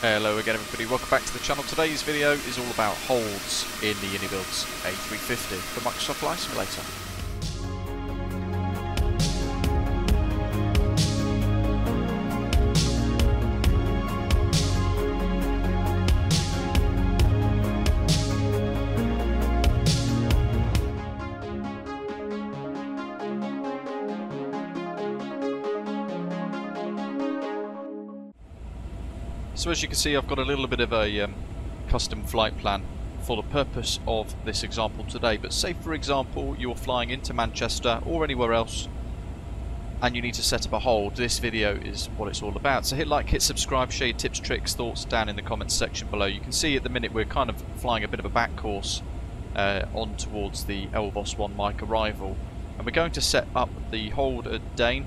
Hello again everybody, welcome back to the channel. Today's video is all about holds in the iniBuilds A350, the Microsoft Flight Simulator. So as you can see, I've got a little bit of a custom flight plan for the purpose of this example today. But say for example you're flying into Manchester or anywhere else and you need to set up a hold, this video is what it's all about. So hit like, hit subscribe, share your tips, tricks, thoughts down in the comments section below. You can see at the minute we're kind of flying a bit of a back course on towards the Elvos One Mike arrival, and we're going to set up the hold at Dane,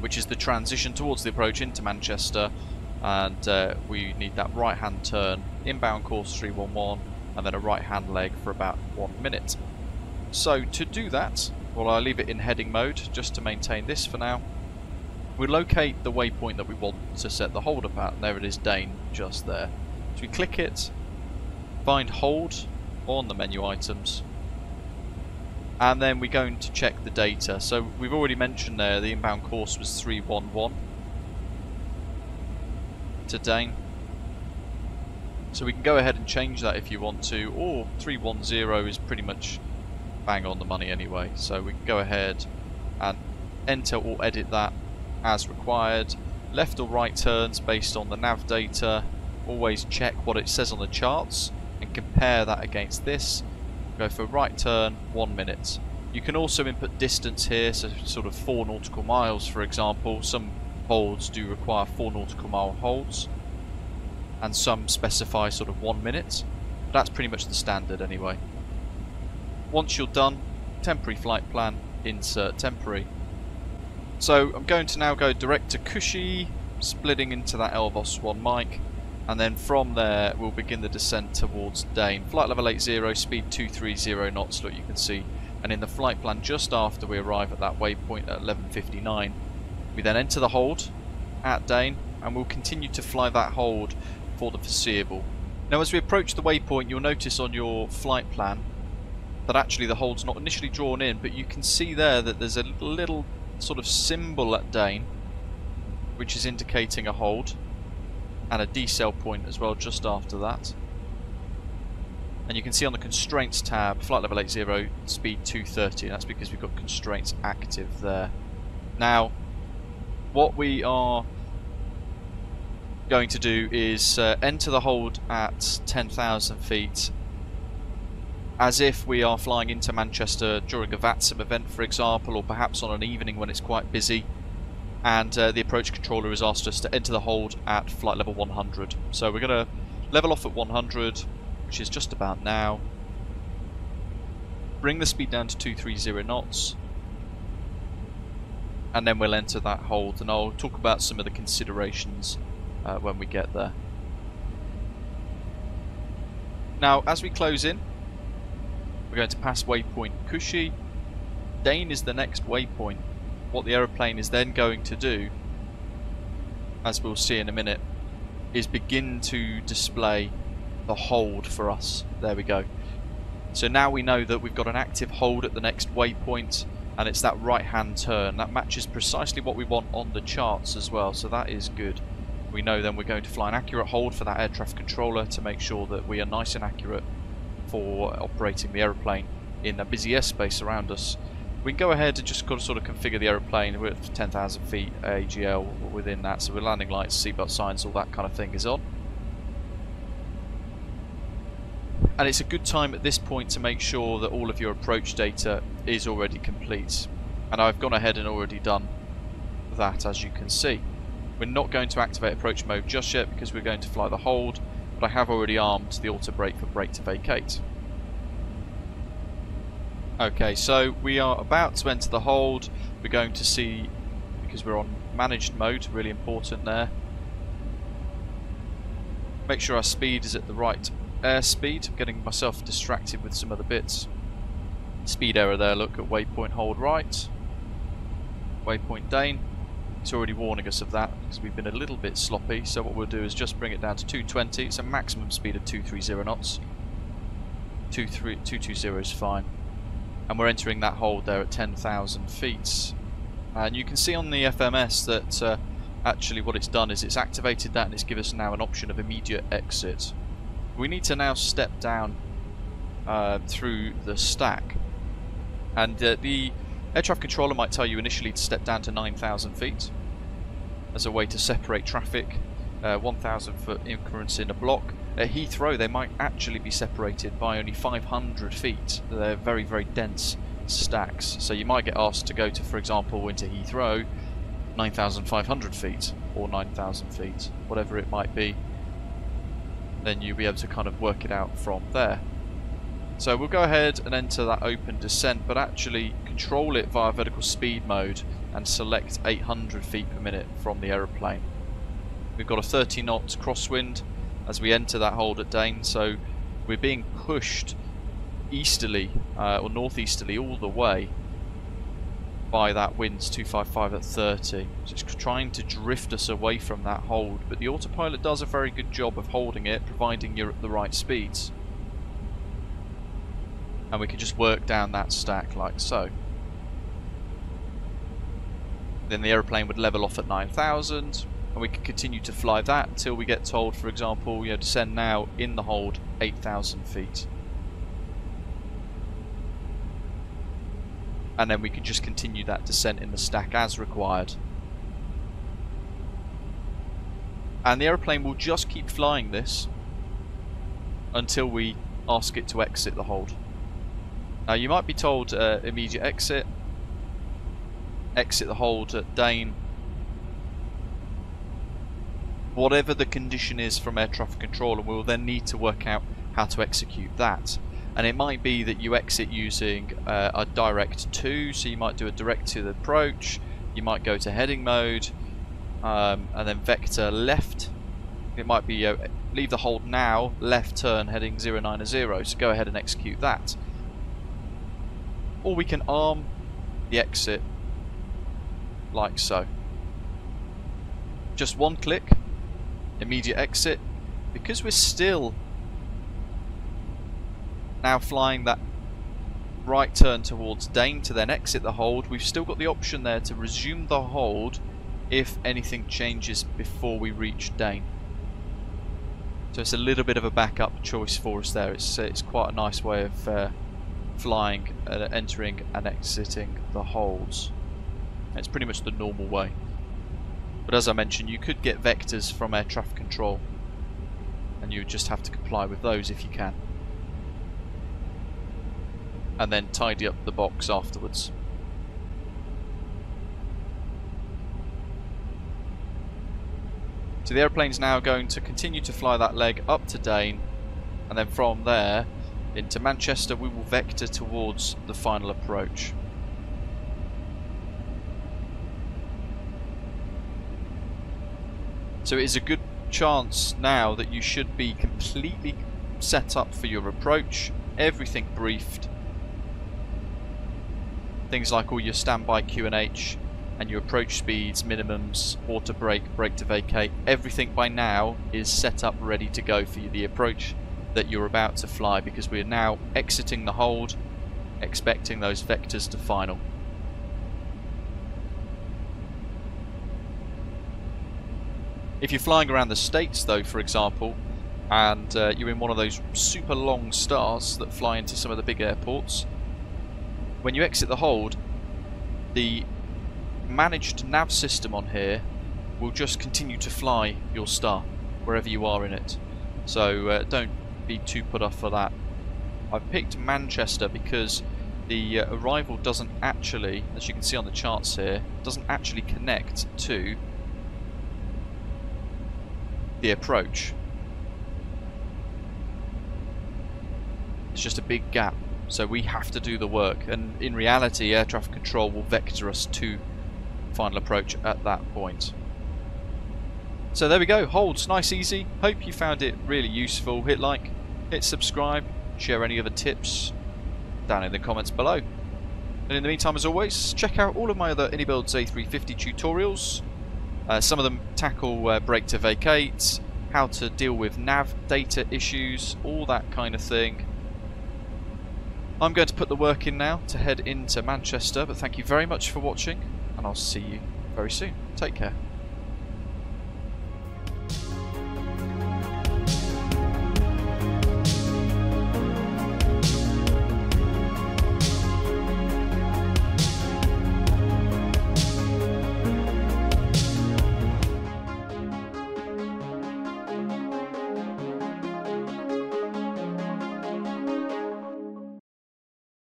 which is the transition towards the approach into Manchester. And we need that right hand turn, inbound course 311, and then a right hand leg for about 1 minute. So to do that, well, I'll leave it in heading mode just to maintain this for now. We locate the waypoint that we want to set the hold up at, and there it is, Dane, just there. So we click it, find hold on the menu items, and then we're going to check the data. So we've already mentioned there the inbound course was 311. To Dane, so we can go ahead and change that if you want to, or 310 is pretty much bang on the money anyway, so we can go ahead and enter or edit that as required. Left or right turns based on the nav data, always check what it says on the charts and compare that against this. Go for right turn, 1 minute. You can also input distance here, so sort of 4 nautical miles for example. Some holds do require 4 nautical mile holds, and some specify sort of 1 minute, but that's pretty much the standard anyway. Once you're done, temporary flight plan, insert temporary. So I'm going to now go direct to Cushy, splitting into that Elvos One Mike, and then from there we'll begin the descent towards Dane. Flight level 80, speed 230 knots, look, you can see, and in the flight plan just after we arrive at that waypoint at 11:59, we then enter the hold at Dane, and we'll continue to fly that hold for the foreseeable. Now as we approach the waypoint, you'll notice on your flight plan that actually the hold's not initially drawn in, but you can see there that there's a little sort of symbol at Dane which is indicating a hold, and a decel point as well just after that. And you can see on the constraints tab, flight level 80, speed 230, and that's because we've got constraints active there. Now what we are going to do is enter the hold at 10,000 feet as if we are flying into Manchester during a VATSIM event, for example, or perhaps on an evening when it's quite busy, and the approach controller has asked us to enter the hold at flight level 100. So we're going to level off at 100, which is just about now, bring the speed down to 230 knots, and then we'll enter that hold, and I'll talk about some of the considerations when we get there. Now as we close in, we're going to pass waypoint Cushy. Dane is the next waypoint. What the aeroplane is then going to do, as we'll see in a minute, is begin to display the hold for us. There we go. So now we know that we've got an active hold at the next waypoint, and it's that right hand turn that matches precisely what we want on the charts as well, so that is good. We know then we're going to fly an accurate hold for that air traffic controller to make sure that we are nice and accurate for operating the aeroplane in a busy airspace around us. We can go ahead and just sort of configure the aeroplane. We're at 10,000 feet AGL within that, so we're landing lights, seatbelt signs, all that kind of thing is on. And it's a good time at this point to make sure that all of your approach data is already complete, and I've gone ahead and already done that, as you can see. We're not going to activate approach mode just yet because we're going to fly the hold, but I have already armed the auto brake for brake to vacate. Okay, so we are about to enter the hold. We're going to see, because we're on managed mode, really important there, make sure our speed is at the right airspeed. I'm getting myself distracted with some other bits. Speed error there, look at waypoint hold right, waypoint Dane, It's already warning us of that because we've been a little bit sloppy. So what we'll do is just bring it down to 220. It's a maximum speed of 230 knots. 220 is fine. And we're entering that hold there at 10,000 feet. And you can see on the FMS that actually what it's done is it's activated that and it's given us now an option of immediate exit. We need to now step down through the stack. And the air traffic controller might tell you initially to step down to 9,000 feet as a way to separate traffic, 1,000 foot increments in a block. At Heathrow they might actually be separated by only 500 feet. They're very, very dense stacks. So you might get asked to go to, for example, into Heathrow 9,500 feet or 9,000 feet, whatever it might be. Then you'll be able to kind of work it out from there. So we'll go ahead and enter that open descent, but actually control it via vertical speed mode and select 800 feet per minute from the aeroplane. We've got a 30 knot crosswind as we enter that hold at Dane, so we're being pushed easterly or northeasterly all the way by that wind 255 at 30. So it's trying to drift us away from that hold, but the autopilot does a very good job of holding it, providing you're at the right speeds. And we can just work down that stack like so. Then the aeroplane would level off at 9,000 and we can continue to fly that until we get told, for example, you know, descend now in the hold 8,000 feet. And then we can just continue that descent in the stack as required. And the aeroplane will just keep flying this until we ask it to exit the hold. Now you might be told immediate exit, exit the hold at Dane, whatever the condition is from air traffic control, and we'll then need to work out how to execute that. And it might be that you exit using a direct to, so you might do a direct to the approach, you might go to heading mode, and then vector left. It might be leave the hold now, left turn heading 090, so go ahead and execute that. Or we can arm the exit like so. Just one click, immediate exit. Because we're still now flying that right turn towards Dane to then exit the hold, we've still got the option there to resume the hold if anything changes before we reach Dane. So it's a little bit of a backup choice for us there. It's quite a nice way of flying, entering and exiting the holds. It's pretty much the normal way, but as I mentioned, you could get vectors from air traffic control and you just have to comply with those if you can, and then tidy up the box afterwards. So the airplane's now going to continue to fly that leg up to Dane, and then from there into Manchester we will vector towards the final approach. So it is a good chance now that you should be completely set up for your approach, everything briefed, things like all your standby QNH and your approach speeds, minimums, auto brake, brake to vacate, everything by now is set up ready to go for the approach that you're about to fly, because we are now exiting the hold, expecting those vectors to final. If you're flying around the States though, for example, and you're in one of those super long stars that fly into some of the big airports, when you exit the hold, the managed nav system on here will just continue to fly your star wherever you are in it. So don't be too put off for that. I've picked Manchester because the arrival doesn't actually, as you can see on the charts here, doesn't actually connect to the approach. It's just a big gap, so we have to do the work, and in reality air traffic control will vector us to final approach at that point. So there we go, holds, nice, easy. Hope you found it really useful. Hit like, hit subscribe, share any other tips down in the comments below. And in the meantime, as always, check out all of my other iniBuilds A350 tutorials Some of them tackle brake to vacate, how to deal with nav data issues, all that kind of thing. I'm going to put the work in now to head into Manchester, but thank you very much for watching, and I'll see you very soon. Take care.